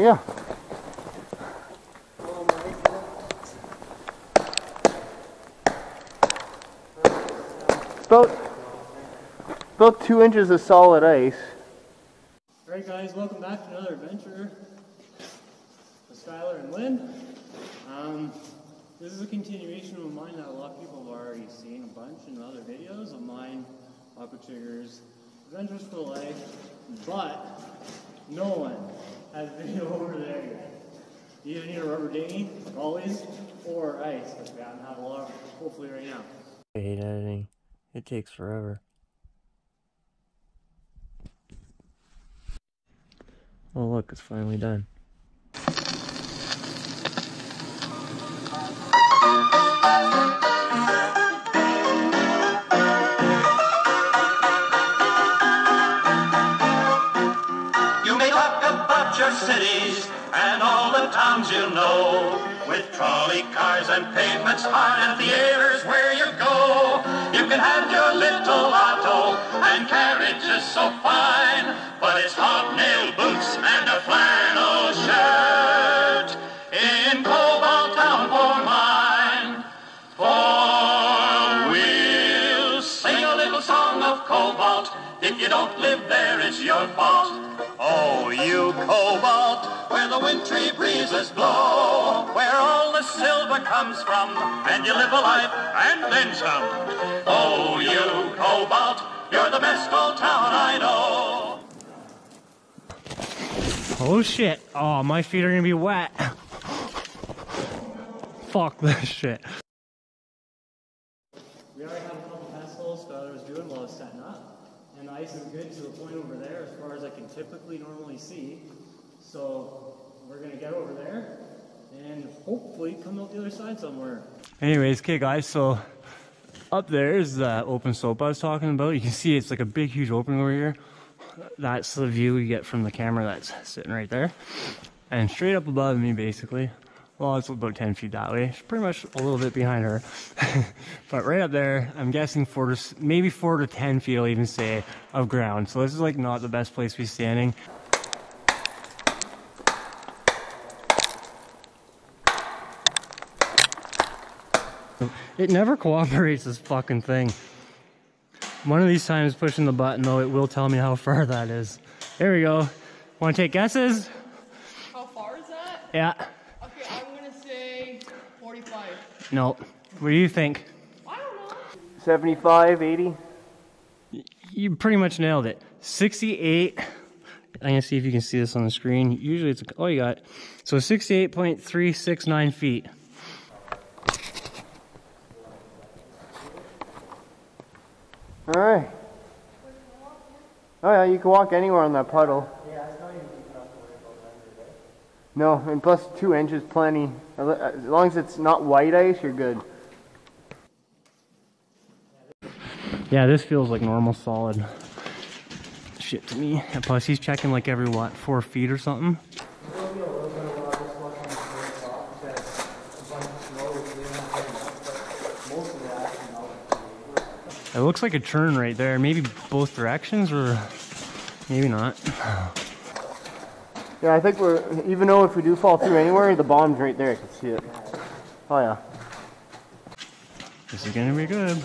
you go. About 2 inches of solid ice. Alright guys, welcome back to another adventure with Tyler and Lynn. This is a continuation of mine that a lot of people have already seen a bunch in other videos of mine, Papa Trigger's Avengers for Life, but no one has a video over there yet. You either need a rubber dinghy, always, or ice, which we haven't had a lot of, hopefully right now. I hate editing. It takes forever. Oh look, it's finally done. You may lock up your cities and all the towns you know, with trolley cars and pavements high and theaters where you go. You can have your little auto and carriages so fine, but it's hobnail boots and a flannel shirt in Cobalt Town for mine. For we'll sing a little song of Cobalt. If you don't live there, it's your fault. Oh, you Cobalt, where the wintry breezes blow, where all the silver comes from, and you live a life and then some. Oh, you Cobalt, you're the best old town I know. Oh shit, oh, my feet are gonna be wet. Fuck this shit. We already have a couple hassles that I was doing while I was setting up. And the ice is good to the point over there as far as I can typically normally see. So we're going to get over there and hopefully come out the other side somewhere. Anyways, okay guys, so up there is that open slope I was talking about. You can see it's like a big huge opening over here. That's the view you get from the camera that's sitting right there. And straight up above me basically, well it's about 10 feet that way. It's pretty much a little bit behind her. But right up there, I'm guessing maybe 4 to 10 feet, I'll even say, of ground. So this is like not the best place to be standing. It never cooperates, this fucking thing. One of these times pushing the button though, it will tell me how far that is. There we go. Wanna take guesses? How far is that? Yeah. No. What do you think? I don't know. 75, 80? You pretty much nailed it. 68. I'm going to see if you can see this on the screen. Usually it's... Oh, you got it. So 68.369 feet. Alright. Oh yeah, you can walk anywhere on that puddle. Yeah, it's not even deep enough to worry about that, right? No, and plus 2 inches plenty. As long as it's not white ice, you're good. Yeah, this feels like normal solid shit to me. And plus, he's checking like every, what, 4 feet or something? It looks like a turn right there. Maybe both directions, or maybe not. Yeah, I think we're, even though if we do fall through anywhere, the bomb's right there, I can see it. Oh yeah. This is gonna be good.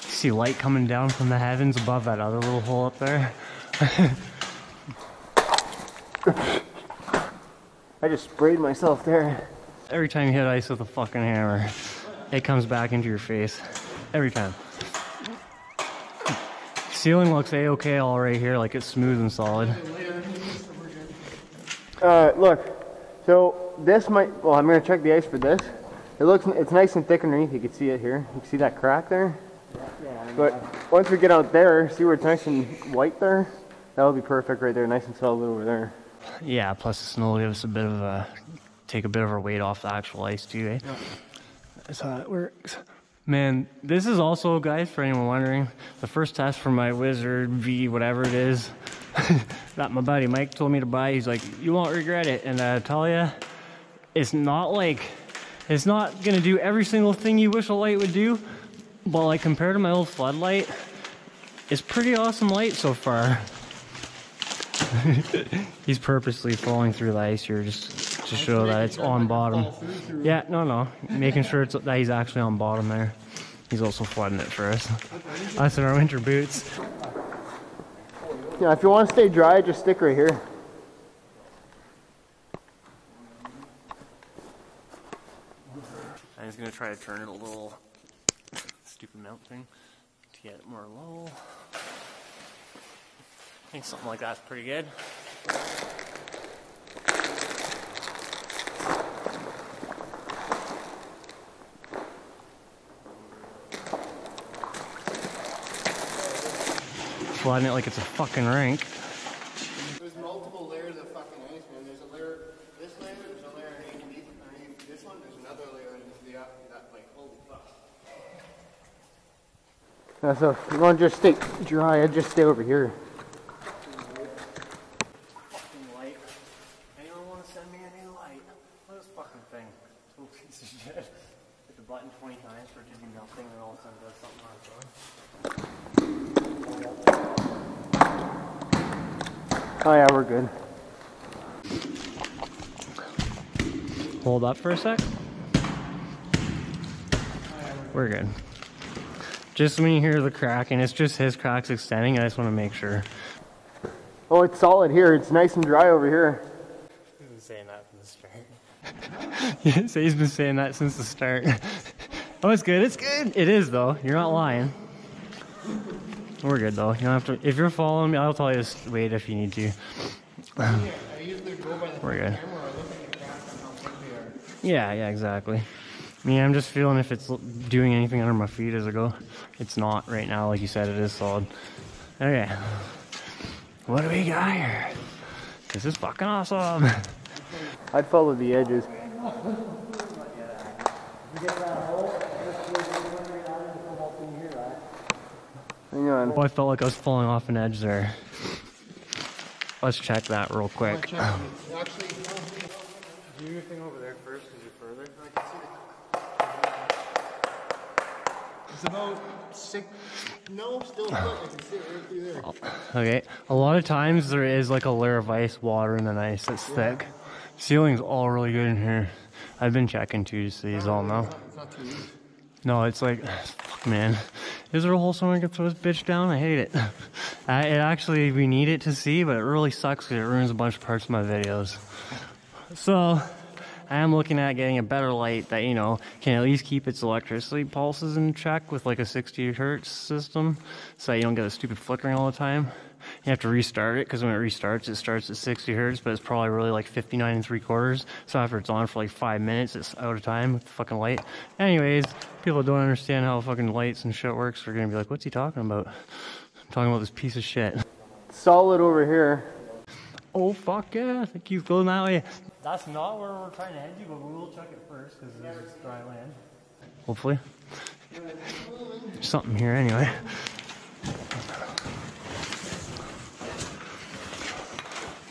See light coming down from the heavens above that other little hole up there. I just sprayed myself there. Every time you hit ice with a fucking hammer, it comes back into your face. Every time. Ceiling looks a-okay all right here, like it's smooth and solid. Look, so this might, well I'm going to check the ice for this. It looks, it's nice and thick underneath, you can see it here. You can see that crack there? Yeah, but once we get out there, see where it's nice and white there? That'll be perfect right there, nice and solid over there. Yeah, plus the snow will give us a bit of a, take a bit of our weight off the actual ice too, eh? Yeah. That's how it works. Man, this is also, guys, for anyone wondering, the first test for my Wizard V, whatever it is, that my buddy Mike told me to buy. He's like, you won't regret it. And I tell you, it's not like, it's not going to do every single thing you wish a light would do. But like compared to my old floodlight, it's pretty awesome light so far. He's purposely falling through the ice here just to show that it's on bottom. Yeah, no, making sure it's, that he's actually on bottom there. He's also flooding it for us. Us in our winter boots. Yeah, if you want to stay dry, just stick right here. I'm just gonna try to turn it a little stupid mount thing to get it more level. I think something like that's pretty good. Flooding it like it's a fucking rink. There's multiple layers of fucking ice, man. There's a layer, this layer, there's a layer underneath this one, there's another layer underneath the after that, like, holy fuck. Yeah, so if you want to just stay dry, I'd just stay over here. Oh yeah, we're good. Hold up for a sec. We're good. Just when you hear the crack, and it's just his cracks extending, I just want to make sure. Oh, it's solid here. It's nice and dry over here. He's been saying that from the start. Yes, he's been saying that since the start. Oh, it's good. It's good. It is, though. You're not lying. We're good though. You don't have to. If you're following me, I'll tell you to wait if you need to. We're good. Yeah, exactly. I mean, I'm just feeling if it's doing anything under my feet as I go. It's not right now, like you said. It is solid. Okay. What do we got here? This is fucking awesome. I'd follow the edges. Hang on. Oh, I felt like I was falling off an edge there. Let's check that real quick. Actually, do your thing over there first because you're further. I can see it. It's about six. No, still foot. I can see it right through there. Okay. A lot of times there is like a layer of ice, water, and then ice that's thick. Ceiling's all really good in here. I've been checking too to see these all now. No, it's like, fuck, man. Is there a hole somewhere I can throw this bitch down? I hate it. It actually, we need it to see, but it really sucks because it ruins a bunch of parts of my videos. So, I am looking at getting a better light that, you know, can at least keep its electricity pulses in check with like a 60 hertz system so that you don't get a stupid flickering all the time. You have to restart it because when it starts at 60 hertz, but it's probably really like 59¾. So after it's on for like 5 minutes, it's out of time with the fucking light. Anyways, people that don't understand how fucking lights and shit works are gonna be like, what's he talking about? I'm talking about this piece of shit. Solid over here. Oh fuck yeah, I think he's going that way. That's not where we're trying to head you, but we will check it first because it's dry land. Hopefully. There's something here anyway.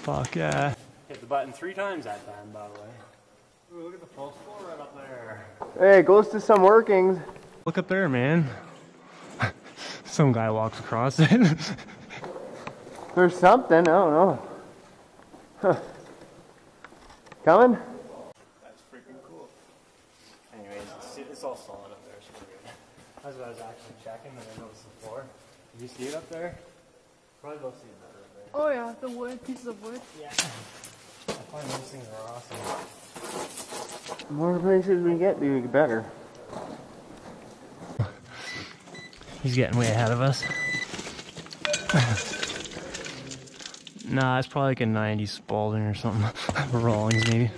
Fuck yeah. Hit the button 3 times that time, by the way. Ooh, look at the pulse floor right up there. Hey, it goes to some workings. Look up there, man. Some guy walks across it. There's something, I don't know. Huh. Coming? That's freaking cool. Anyways, it's all solid up there, so we're good. That's what I was actually checking, and I noticed the floor. Did you see it up there? Probably don't see it better. Oh yeah, the wood, pieces of wood. Yeah. I find those things are awesome. The more places we get, the better. He's getting way ahead of us. Nah, it's probably like a 90 Spalding or something. Rawlings maybe.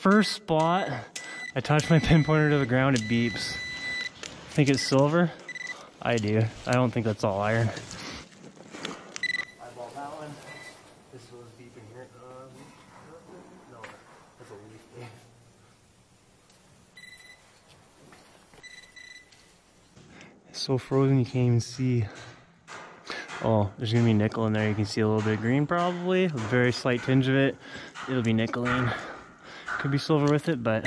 First spot, I touch my pinpointer to the ground, it beeps. Think it's silver? I do. I don't think that's all iron. Eyeball that one. This was beeping here. No, that's a leaf thing. so frozen you can't even see. Oh, there's gonna be nickel in there. You can see a little bit of green probably, a very slight tinge of it. It'll be nickeline. Could be silver with it, but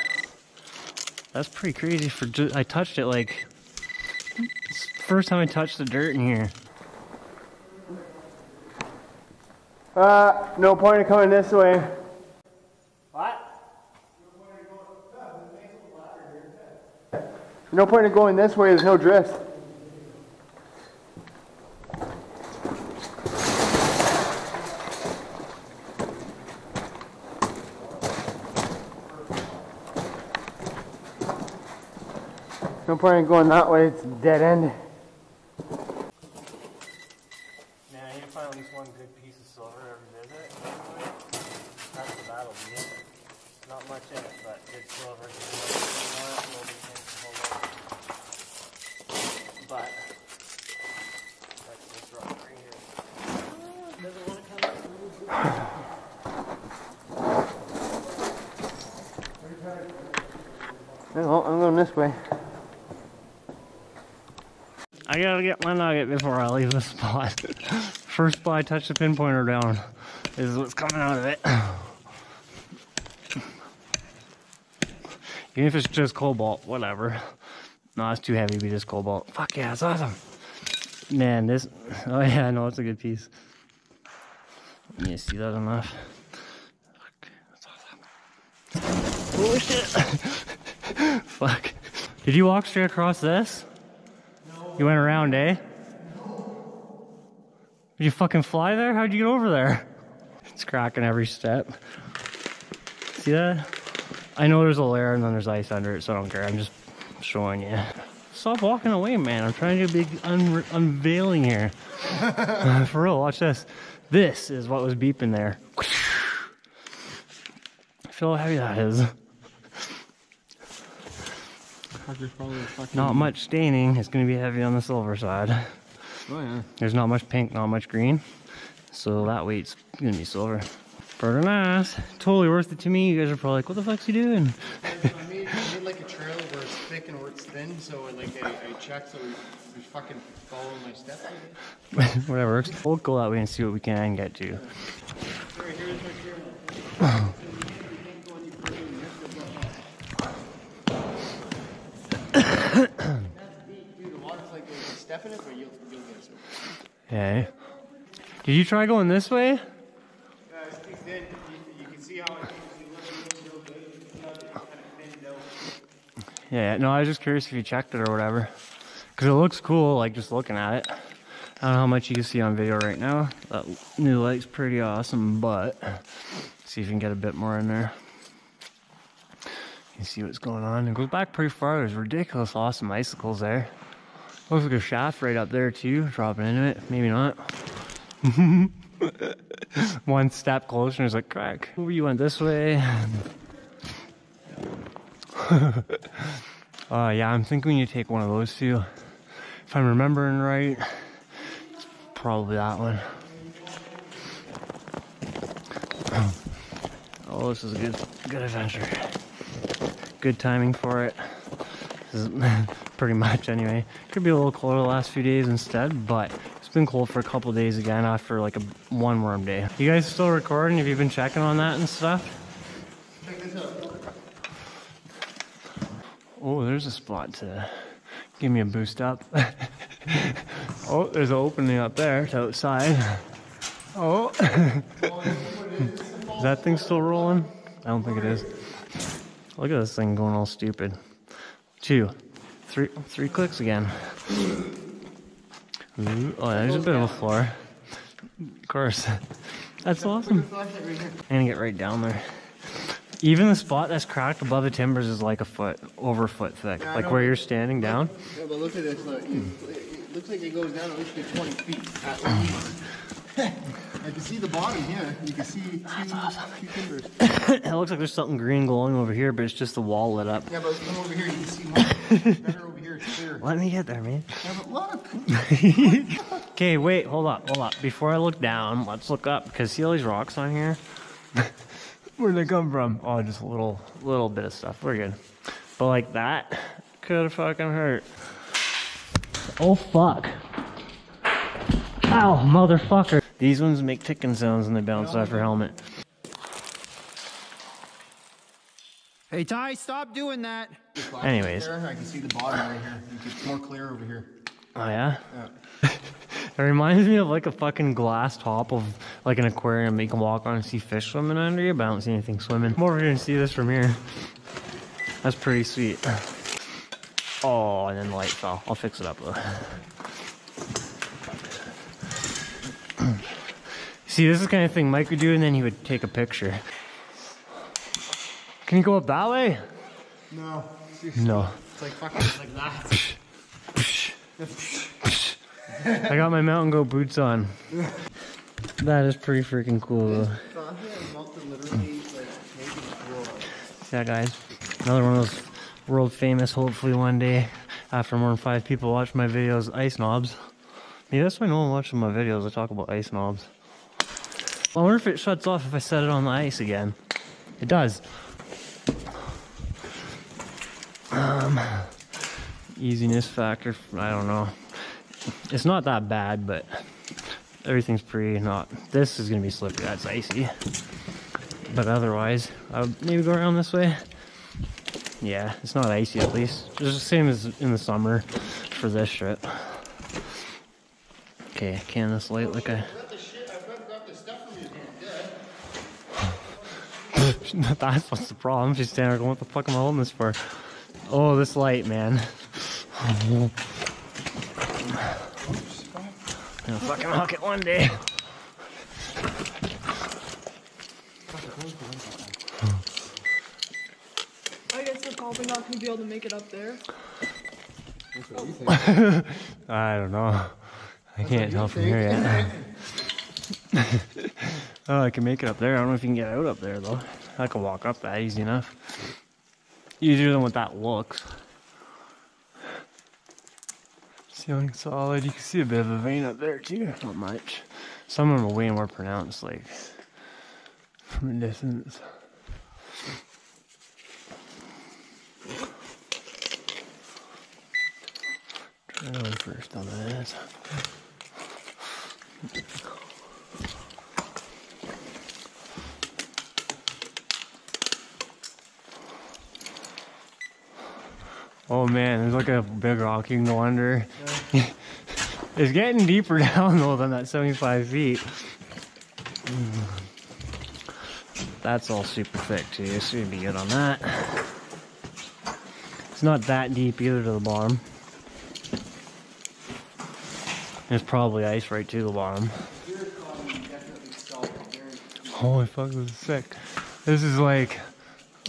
that's pretty crazy for just, I touched it like, it's the first time I touched the dirt in here. No point in coming this way. What? No point in going this way, there's no drift. No point in going that way, it's a dead end. Man, I need to find at least one good piece of silver every visit. That's the battle, dude. Not much in it, but good silver. But that's this rock right here. Doesn't want to come out. Well, I'm going this way. I gotta get my nugget before I leave this spot. First spot I touch the pinpointer down is what's coming out of it. Even if it's just cobalt, whatever. No, it's too heavy to be just cobalt. Fuck yeah, it's awesome. Man, this, oh yeah, I know it's a good piece. Let me see that enough. Fuck, that's awesome. Holy shit. Fuck. Did you walk straight across this? You went around, eh? Did you fucking fly there? How'd you get over there? It's cracking every step. See that? I know there's a layer and then there's ice under it, so I don't care. I'm just showing you. Stop walking away, man. I'm trying to do a big unveiling here. For real, watch this. This is what was beeping there. I feel how heavy that is. Not much staining. It's going to be heavy on the silver side. Oh yeah. There's not much pink, not much green. So that weight's going to be silver. Pretty nice. Totally worth it to me. You guys are probably like, what the fuck's he doing? I made like a trail where it's thick and where it's thin. So like I checked so we fucking follow my steps. Whatever works. We'll go that way and see what we can get to. Right here. Okay. Did you try going this way? Yeah, it's kicked in. You can see how it looks. Yeah, no, I was just curious if you checked it or whatever. Because it looks cool, like just looking at it. I don't know how much you can see on video right now. That new light's pretty awesome, but see if you can get a bit more in there. You see what's going on. It goes back pretty far. There's ridiculous awesome icicles there. Looks like a shaft right up there too, dropping into it. Maybe not. One step closer and it's like crack. You went this way. Yeah, I'm thinking we need to take one of those two. If I'm remembering right, it's probably that one. Oh, this is a good adventure. Good timing for it. This is pretty much anyway. Could be a little colder the last few days instead, but it's been cold for a couple days again after like one warm day. You guys still recording? Have you been checking on that and stuff? Check this out. Oh, there's a spot to give me a boost up. Oh, there's an opening up there. It's outside. Oh. Is that thing still rolling? I don't think it is. Look at this thing going all stupid. 2, 3 clicks again. Ooh, oh, there's a bit of a floor. Of course. That's awesome. I'm gonna get right down there. Even the spot that's cracked above the timbers is like a foot, over a foot thick. Yeah, like where you're standing down. Yeah, but look at this. Look. It looks like it goes down at least to 20 feet at least. I can see the bottom here. You can see two timbers. It looks like there's something green glowing over here, but it's just the wall lit up. Yeah, but come over here. You can see more. Better over here. It's clear. Let me get there, man. Yeah, but look. Okay, wait. Hold up. Before I look down, let's look up. Because see all these rocks on here? Where'd they come from? Oh, just a little bit of stuff. We're good. But like that could have fucking hurt. Oh fuck. Ow, motherfucker. These ones make ticking sounds when they bounce off your helmet. Hey Ty, stop doing that. Anyways. I can see the bottom right here. It's more clear over here. Oh yeah? Yeah. It reminds me of like a fucking glass top of like an aquarium that you can walk on and see fish swimming under you, but I don't see anything swimming. I'm over here and see this from here. That's pretty sweet. Oh, and then the light fell. I'll fix it up though. See, this is the kind of thing Mike would do, and then he would take a picture. Can you go up that way? No. No. It's like fucking like that. I got my Mountain Go boots on. That is pretty freaking cool though. Yeah guys, another one of those world famous, hopefully one day, after more than 5 people watch my videos, ice knobs. Yeah, that's why no one watches my videos, I talk about ice knobs. I wonder if it shuts off if I set it on the ice again. It does. Easiness factor, I don't know. It's not that bad, but everything's pretty not. This is gonna be slippery, that's icy. But otherwise, I would maybe go around this way. Yeah, it's not icy at least. It's the same as in the summer for this shit. Okay, can this light like a... That's what's the problem. She's standing there going, what the fuck am I holding this for? Oh, this light, man. I'm gonna fucking hook it one day. I guess they're probably not gonna be able to make it up there. That's what you think. I don't know. I can't tell from here yet. Oh, I can make it up there. I don't know if you can get out up there though. I can walk up that easy enough. Easier than what that looks. See how it's solid? You can see a bit of a vein up there too. Not much. Some of them are way more pronounced, like from a distance. Try that one first on that. Oh man, there's like a big rock you can go under. Yeah. It's getting deeper down though than that 75 feet. That's all super thick too, so you'd be good on that. It's not that deep either to the bottom. There's probably ice right to the bottom. Holy fuck, this is sick. This is like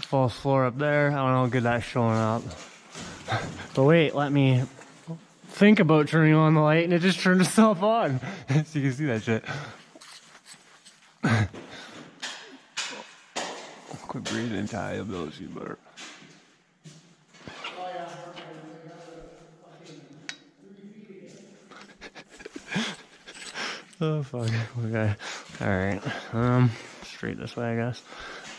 false floor up there. I don't know how good that's showing up. But wait, let me think about turning on the light, and it just turned itself on. So you can see that shit. Quit breathing, Ty. I'll be able to see better. Oh fuck, okay, alright, straight this way I guess.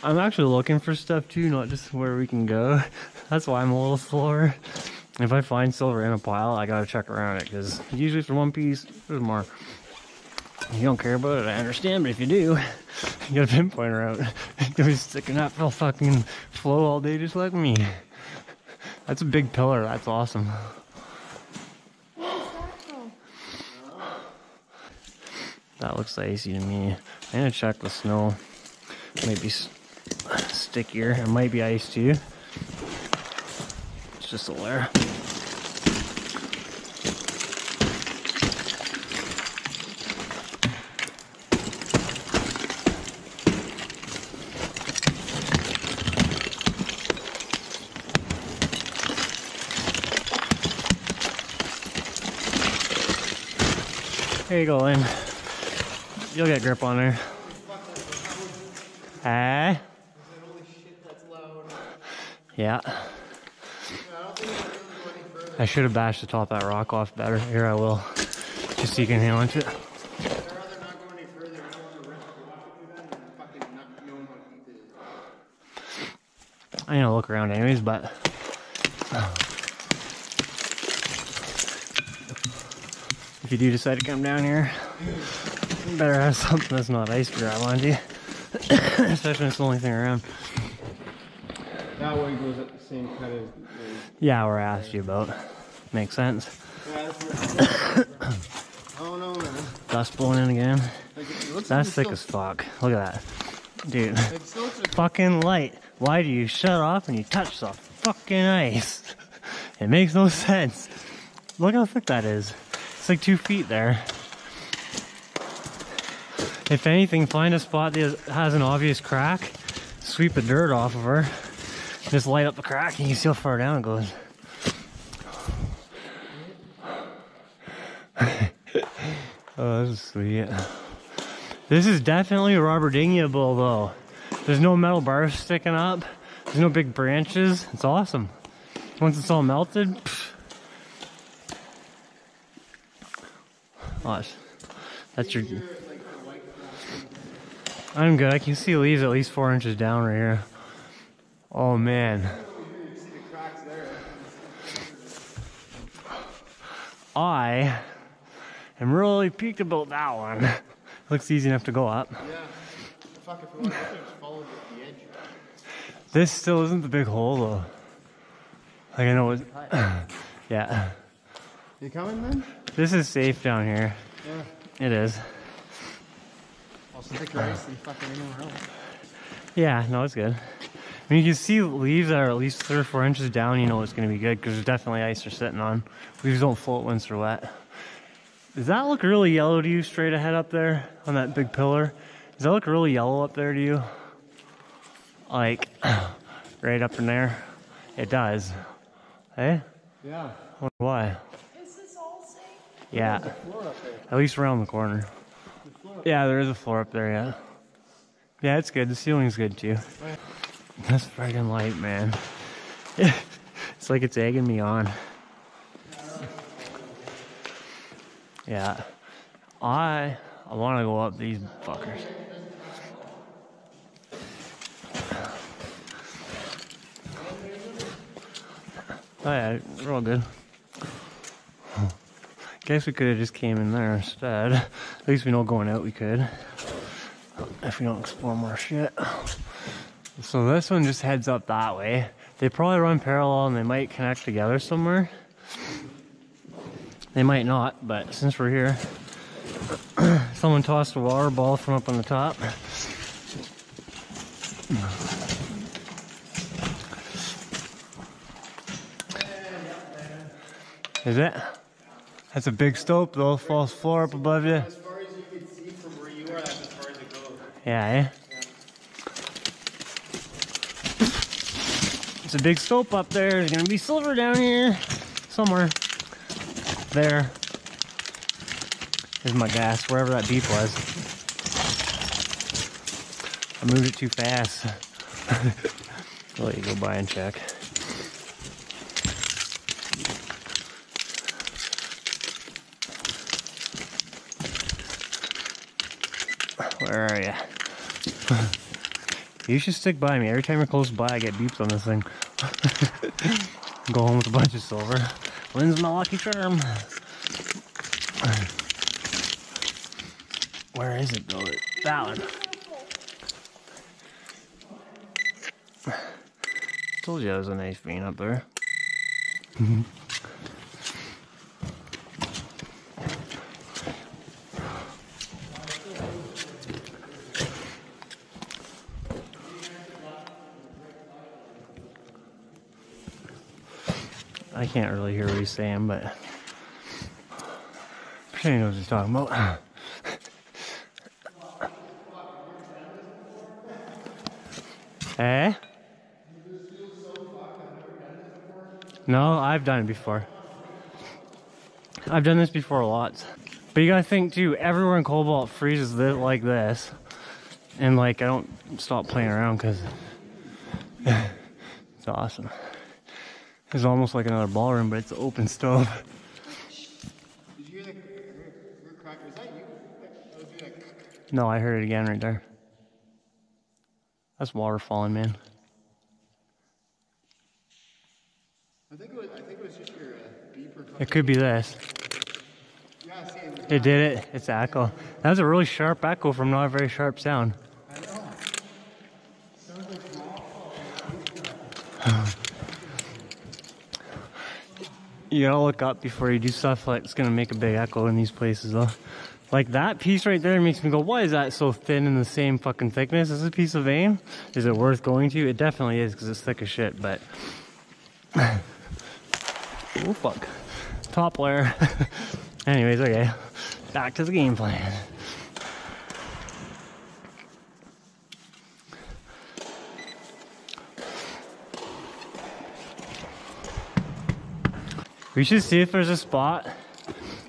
I'm actually looking for stuff too, not just where we can go. That's why I'm a little slower. If I find silver in a pile, I gotta check around it, because usually for one piece, there's more. If you don't care about it, I understand, but if you do, you gotta pinpoint around. You'll be sticking up, they'll fucking flow all day just like me. That's a big pillar, that's awesome. That looks icy to me. I'm gonna check the snow. It might be stickier. It might be ice too. It's just a layer. There you go, Lynn. You'll get grip on there. Eh? Yeah. I should have bashed the top of that rock off better. Here I will. Just so you can handle it. I'm gonna look around anyways, but if you do decide to come down here, you better have something that's not ice to grab onto you. Especially when it's the only thing around. That way goes up the same kind of... yeah, we're asked you about. Makes sense. Yeah, that's oh no, man. Dust blowing in again. Like, that's thick as fuck. Look at that. Dude, fucking light. Why do you shut off when you touch the fucking ice? It makes no sense. Look how thick that is. It's like 2 feet there. If anything, find a spot that has an obvious crack, sweep the dirt off of her, just light up the crack, and you can see how far down it goes. Oh, this is sweet. This is definitely rubber dinghyable though. There's no metal bars sticking up. There's no big branches. It's awesome. Once it's all melted, pfft. Oh, that's your... I'm good. I can see leaves at least 4 inches down right here. Oh man. I am really peaked about that one. Looks easy enough to go up. Yeah. Fuck, if we want to just follow the edge. This still isn't the big hole though. Like I know it's... yeah. You coming then? This is safe down here. Yeah. It is. I'll stick your ice and fucking anywhere else. Yeah, no, it's good. I mean, you can see leaves that are at least 3 or 4 inches down, you know it's going to be good, because there's definitely ice they're sitting on. Leaves don't float once they're wet. Does that look really yellow to you straight ahead up there on that big pillar? Does that look really yellow up there to you? Like, right up in there? It does. Hey? Yeah. Why? Is this all safe? Yeah. There's a floor up there. At least around the corner. Yeah, there is a floor up there, yeah. Yeah, it's good. The ceiling's good too. Right. That's friggin' light, man. It's like it's egging me on. Yeah, I want to go up these fuckers. Oh yeah, we're all good. Guess we could have just came in there instead. At least we know going out we could. If we don't explore more shit. So this one just heads up that way. They probably run parallel and they might connect together somewhere. They might not, but since we're here, someone tossed a water ball from up on the top. Is it? That's a big slope though, false floor up above you. As far as you can see from where you are, that's as far as it goes. Yeah, eh? It's a big slope up there, there's gonna be silver down here, somewhere. There. There's my gas, wherever that beep was. I moved it too fast. I'll let you go by and check. Where are you? You should stick by me. Every time you're close by, I get beeps on this thing. Go home with a bunch of silver. Lynn's my lucky charm. Where is it though? That one. Told you that was a nice bean up there. I can't really hear what he's saying, but I'm sure he knows what he's talking about. Eh? No, I've done it before. I've done this before lots. But you gotta think too, everywhere in Cobalt freezes this, like this. And like, I don't stop playing around because it's awesome. It's almost like another ballroom, but it's an open stove. Did you hear the crack? Was that you? That was you. No, I heard it again right there. That's water falling, man. I think it was just your beeper. It could be this. Yeah, see, It did it. It's an echo. That was a really sharp echo from not a very sharp sound. I know. You gotta look up before you do stuff like it's gonna make a big echo in these places though. Like that piece right there makes me go, why is that so thin and the same fucking thickness as a piece of vein? Is it worth going to? It definitely is because it's thick as shit, but... oh fuck. Top layer. Anyways, okay. Back to the game plan. We should see if there's a spot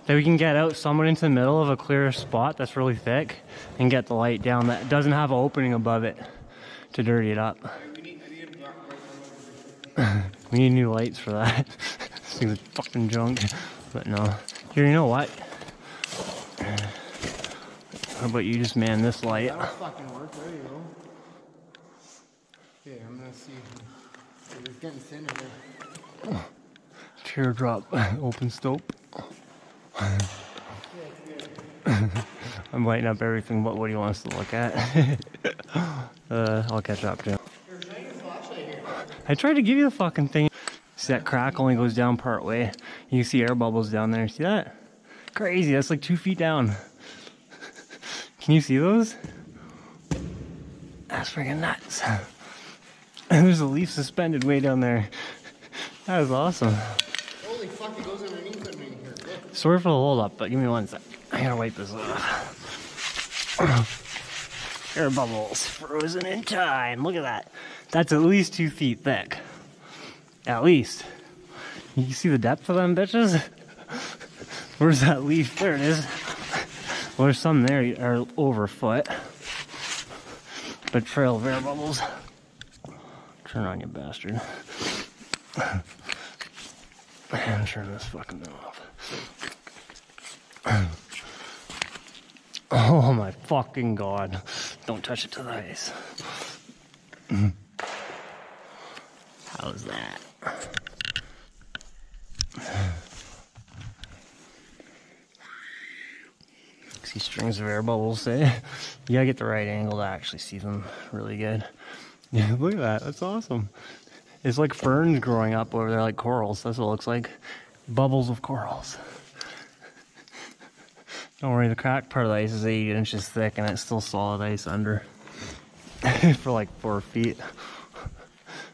that we can get out somewhat into the middle of a clear spot that's really thick and get the light down that doesn't have an opening above it to dirty it up. We need new lights for that. This thing's fucking junk, but no. Here, you know what? How about you just man this light? That'll fucking work, there you go. Okay, I'm gonna see if it's getting thinner there. Teardrop, open stope. I'm lighting up everything but what he wants to look at. I'll catch up to him. I tried to give you the fucking thing. See that crack only goes down part way. You can see air bubbles down there. See that? Crazy, that's like 2 feet down. Can you see those? That's freaking nuts. And there's a leaf suspended way down there. That was awesome. Holy fuck, it goes underneath of me here. Sorry for the hold up, but give me 1 sec. I gotta wipe this off. Air bubbles, frozen in time. Look at that. That's at least 2 feet thick. At least. You can see the depth of them bitches? Where's that leaf? There it is. Well, there's some there are over a foot. But trail of air bubbles. Turn on, you bastard. I'm turning this fucking thing off. Oh my fucking god. Don't touch it to the ice. How's that? See strings of air bubbles, eh? You gotta get the right angle to actually see them really good. Yeah, look at that. That's awesome. It's like ferns growing up over there, like corals. That's what it looks like. Bubbles of corals. Don't worry, the cracked part of the ice is 8 inches thick and it's still solid ice under for like 4 feet.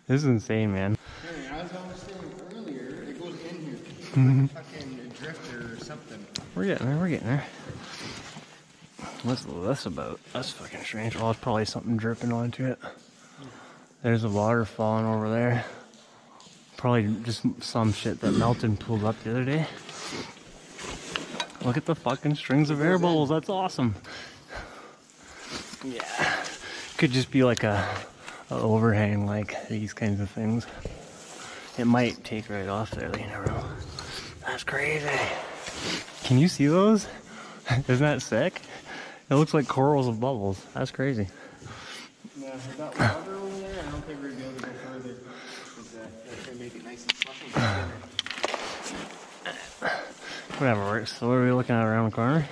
This is insane, man. I was saying earlier, it goes in here. Like a fucking drifter or something. We're getting there, we're getting there. What's this about? That's fucking strange. Well, it's probably something dripping onto it. There's a water falling over there. Probably just some shit that Melton pulled up the other day. Look at the fucking strings of air bubbles. That's awesome. Yeah. Could just be like a overhang like these kinds of things. It might take right off there. You never know. That's crazy. Can you see those? Isn't that sick? It looks like corals of bubbles. That's crazy. Yeah, that water over there, I don't think we're going to be able to go further. Because that's going to make it nice and fluffy. Whatever works. So what are we looking at around the corner?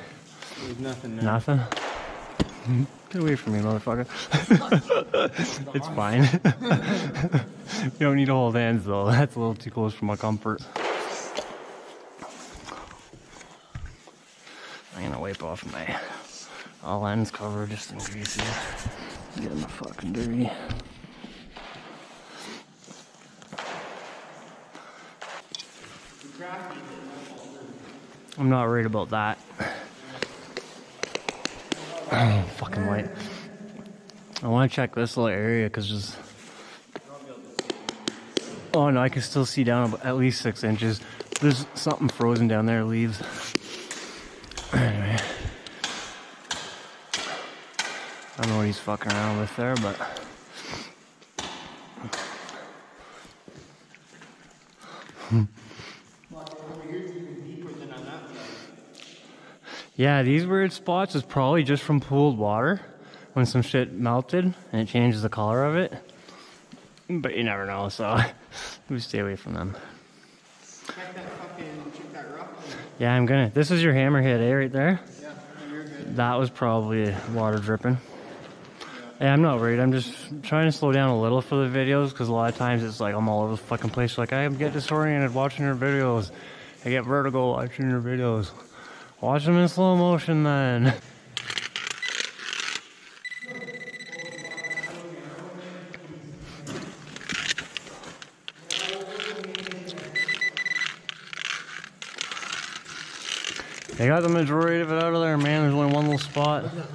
There's nothing there. Nothing? Get away from me, motherfucker. It's fine. You don't need to hold hands, though. That's a little too close for my comfort. I'm going to wipe off my lens cover just in case you... Getting the fucking dirty. I'm not worried about that. Oh, fucking light. I want to check this little area because just. Oh no, I can still see down at least 6 inches. There's something frozen down there, leaves. Anyway. I don't know what he's fucking around with there, but yeah, these weird spots is probably just from pooled water when some shit melted and it changes the color of it. But you never know, so we stay away from them. Check that fucking, check that rock. Yeah, I'm gonna. This is your hammerhead, eh, right there? Yeah, you're good. That was probably water dripping. Yeah, I'm not worried. I'm just trying to slow down a little for the videos because a lot of times it's like I'm all over the fucking place. Like, I get disoriented watching your videos. I get vertigo watching your videos. Watch them in slow motion then. They got the majority of it out of there, man. There's only one little spot. Look at that,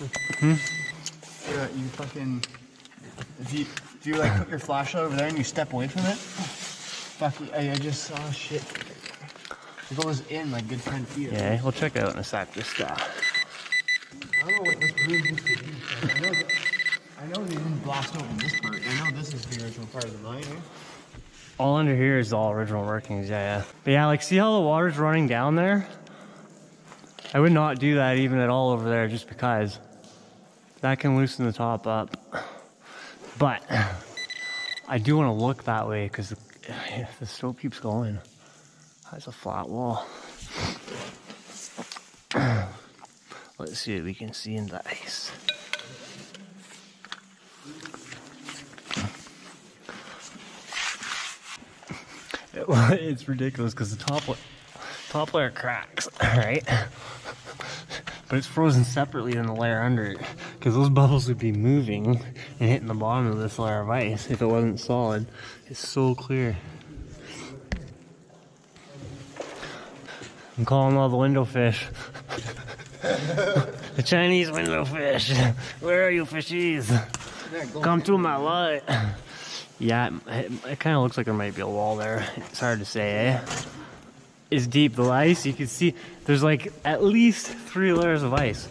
look at that. Hmm? You fucking, if you like put your flashlight over there and you step away from it, fuck, I just saw shit. It goes in like good 10 feet. Yeah, right? We'll check it out in a sec. Just I don't know what this bird used to be. I know they didn't blast open this bird. I know this is the original part of the mine. Eh? All under here is all original workings. Yeah, yeah. But yeah, like see how the water's running down there? I would not do that even at all over there, just because. That can loosen the top up. But I do want to look that way because the stove keeps going. That's a flat wall. Let's see if we can see in the ice. It's ridiculous because the top layer cracks, right? But it's frozen separately in the layer under it, because those bubbles would be moving and hitting the bottom of this layer of ice if it wasn't solid. It's so clear. I'm calling all the window fish. The Chinese window fish. Where are you fishies? Come to my light. Yeah, it kind of looks like there might be a wall there. It's hard to say, eh? Is deep. The ice, you can see there's like at least 3 layers of ice.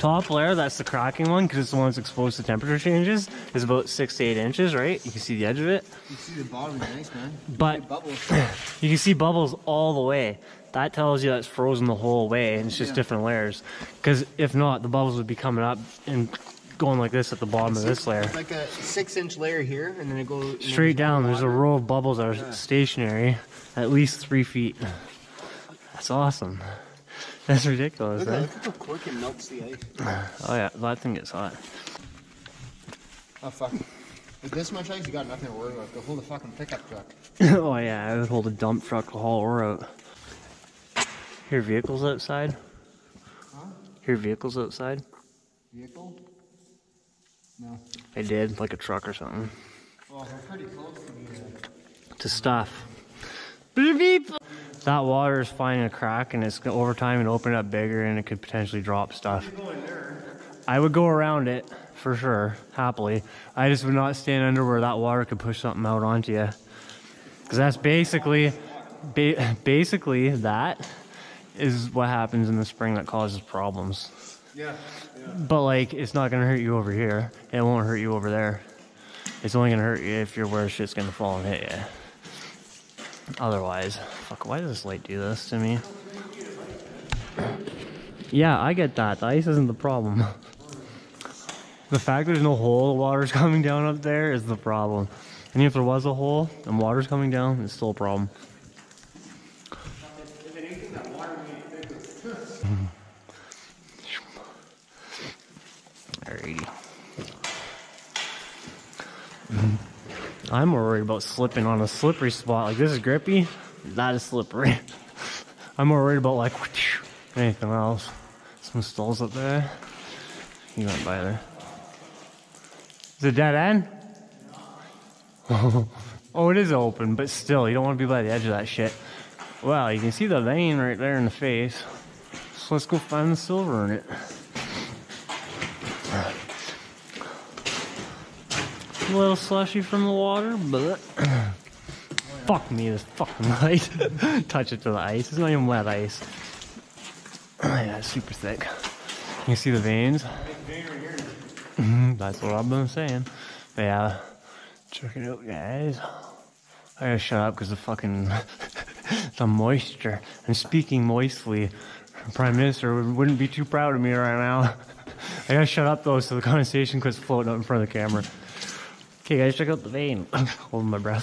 Top layer, that's the cracking one because it's the one that's exposed to temperature changes, is about 6 to 8 inches, right? You can see the edge of it. You can see the bottom of the ice, man. But you can see bubbles all the way. That tells you that's frozen the whole way and it's just different layers. Because if not, the bubbles would be coming up and going like this at the bottom of this layer. It's like a 6-inch layer here and then it goes straight down. There's a row of bubbles that are stationary. At least 3 feet. That's awesome. That's ridiculous, right? Look how quick it melts the ice. Oh yeah, that thing gets hot. Oh fuck. With this much ice, you got nothing to worry about. Go hold a fucking pickup truck. Oh yeah, I would hold a dump truck to haul ore out. Hear vehicles outside? Huh? Hear vehicles outside? Vehicle? No. I did, like a truck or something. Well, we're pretty close to the... to stuff. That water is finding a crack and it's over time and open up bigger and it could potentially drop stuff. I would go around it for sure, happily. I just would not stand under where that water could push something out onto you. Because that's basically that is what happens in the spring that causes problems. Yeah. But like, it's not going to hurt you over here. It won't hurt you over there. It's only going to hurt you if you're where shit's going to fall and hit you. Otherwise, fuck, why does this light do this to me? Yeah, I get that. The ice isn't the problem. The fact there's no hole, the water's coming down up there is the problem. And if there was a hole and water's coming down, it's still a problem. Alrighty. I'm more worried about slipping on a slippery spot. Like, this is grippy, that is slippery. I'm more worried about, like, anything else. Some stalls up there. You went by there. Is it dead end? Oh, it is open, but still, you don't want to be by the edge of that shit. Well, you can see the vein right there in the face. So let's go find the silver in it. A little slushy from the water, but fuck me, this fucking light. Touch it to the ice. It's not even wet ice. Oh, yeah, it's super thick. You can see the veins. That's what I've been saying. But yeah, check it out, guys. I gotta shut up because the fucking the moisture. I'm speaking moistly. The Prime Minister wouldn't be too proud of me right now. I gotta shut up though, so the condensation quits floating up in front of the camera. Okay guys, check out the vein. Holding my breath.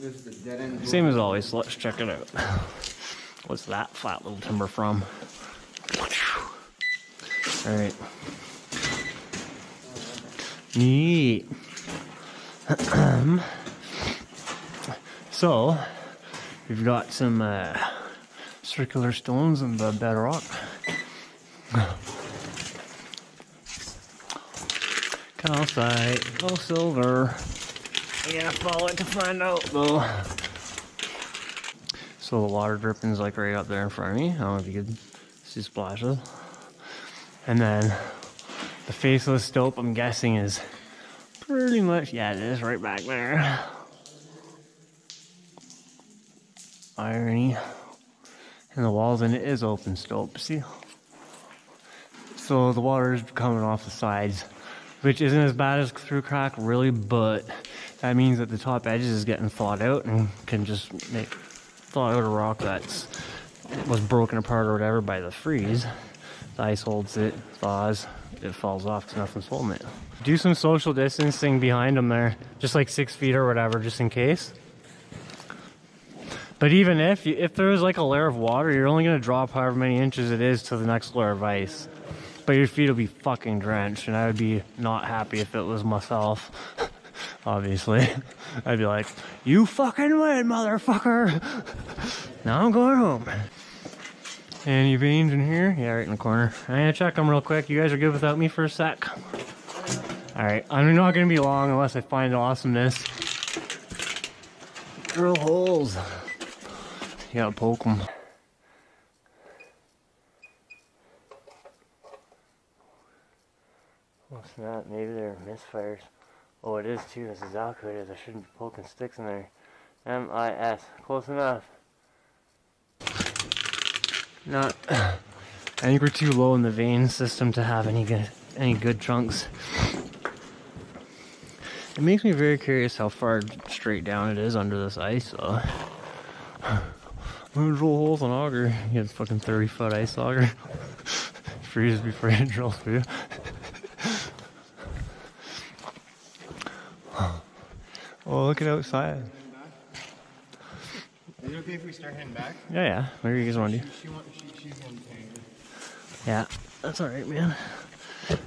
This is the dead end. Same as always, let's check it out. What's that flat little timber from? Alright. Neat. So, we've got some circular stones and the bedrock. Calcite, no silver. You gotta follow it to find out though. So the water drippings like right up there in front of me. I don't know if you could see splashes. And then the faceless dope, I'm guessing, is pretty much, yeah, it is right back there. Irony. And the walls, and it is open stope, see? So the water is coming off the sides, which isn't as bad as through crack really, but that means that the top edges is getting thawed out and can just make thaw out a rock that's was broken apart or whatever by the freeze. The ice holds it, thaws, it falls off because nothing's holding it. Do some social distancing behind them there, just like 6 feet or whatever, just in case. But even if there is like a layer of water, you're only going to drop however many inches it is to the next layer of ice. But your feet will be fucking drenched, and I would be not happy if it was myself. Obviously. I'd be like, you fucking win, motherfucker! Now I'm going home. Any beans in here? Yeah, right in the corner. I'm gonna check them real quick. You guys are good without me for a sec? Alright, I'm not gonna be long unless I find awesomeness. Drill holes. You gotta poke them. What's that? Maybe they're misfires. Oh, it is too. This is exactly what it is. I shouldn't be poking sticks in there. M-I-S. Close enough. Not. I think we're too low in the vein system to have any good chunks. It makes me very curious how far straight down it is under this ice, though. I'm gonna drill holes on auger. You get fucking 30-foot ice auger. Freezes before you drill through. Oh, look at outside. Is it okay if we start heading back? Yeah, yeah. Whatever you guys want to do. She's going to hang. Yeah, that's alright, man.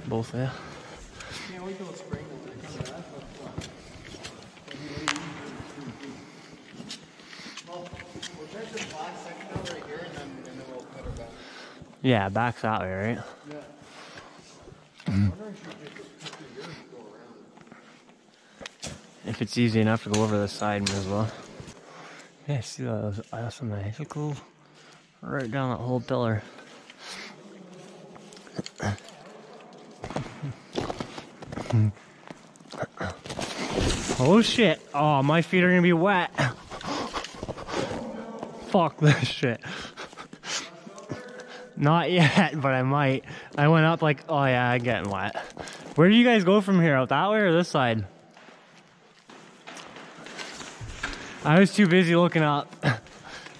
Both, yeah. Can't wait till it's spring. Well, we'll check this last section out right here and then we'll cut her back. Yeah, back's that way, right? Yeah. I wonder if you did the years go around. If it's easy enough to go over the side, might as well. Yeah, see that was awesome icicle right down that whole pillar. Oh shit! Oh, my feet are gonna be wet. Fuck this shit. Not yet, but I might. I went up like, oh yeah, I'm getting wet. Where do you guys go from here? Out that way or this side? I was too busy looking up, and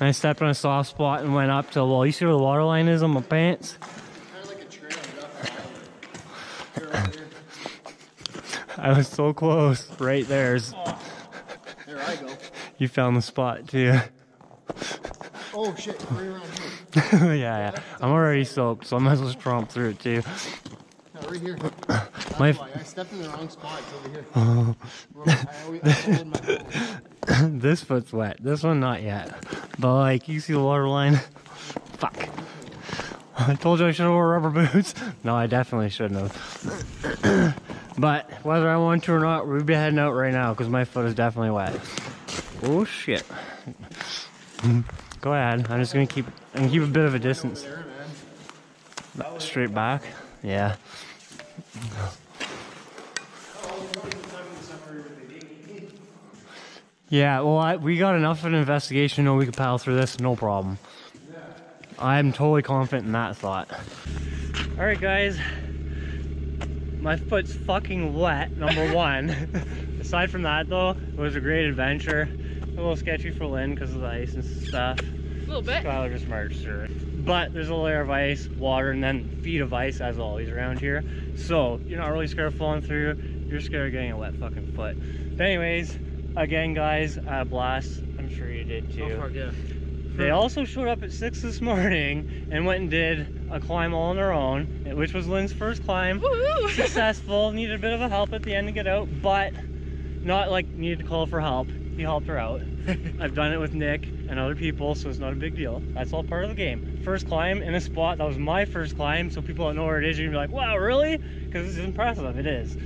I stepped on a soft spot and went up to, well, you see where the water line is on my pants? Kind of like a trail, right there. I was so close, right there's. Oh, there I go. You found the spot too. Oh shit, right around here. Yeah, yeah, I'm already soaked, so I might as well tromp through it too. No, right here. That's my why. I stepped in the wrong spot, it's over here. Oh. I hold my phone. This foot's wet. This one not yet. But like, you see the water line? Fuck. I told you I should have worn rubber boots. No, I definitely shouldn't have. But whether I want to or not, we'd be heading out right now because my foot is definitely wet. Oh shit. Go ahead. I'm just gonna keep a bit of a distance. Straight back. Yeah. Yeah, well, we got enough of an investigation to know we could paddle through this, no problem. Yeah. I'm totally confident in that thought. Alright guys, my foot's fucking wet, number one. Aside from that though, it was a great adventure. A little sketchy for Lynn because of the ice and stuff. A little bit. Skyler just marched through it. But there's a layer of ice, water, and then feet of ice as always around here. So, you're not really scared of falling through, you're scared of getting a wet fucking foot. But anyways, Again, guys, I had a blast. I'm sure you did too. Oh, fuck yeah. They also showed up at 6 this morning and went and did a climb all on their own, which was Lynn's first climb. Woo-hoo. Successful, needed a bit of a help at the end to get out, but not like needed to call for help. He helped her out. I've done it with Nick and other people, so it's not a big deal. That's all part of the game. First climb in a spot that was my first climb, so people that know where it is, you're gonna be like, wow, really? Because it's impressive, it is.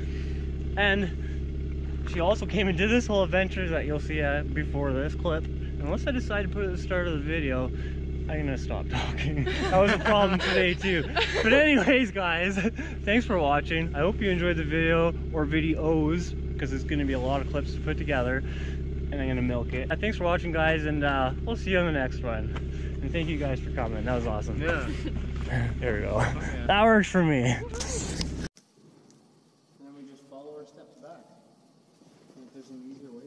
And she also came and did this whole adventure that you'll see before this clip. Unless I decide to put it at the start of the video, I'm gonna stop talking. That was a problem today too. But anyways, guys, thanks for watching. I hope you enjoyed the video or videos, because it's gonna be a lot of clips to put together and I'm gonna milk it. Thanks for watching, guys, and we'll see you on the next one. And thank you guys for coming. That was awesome. Yeah. There we go. Oh, yeah. That works for me. And then we just follow our steps back. I think there's an easier way.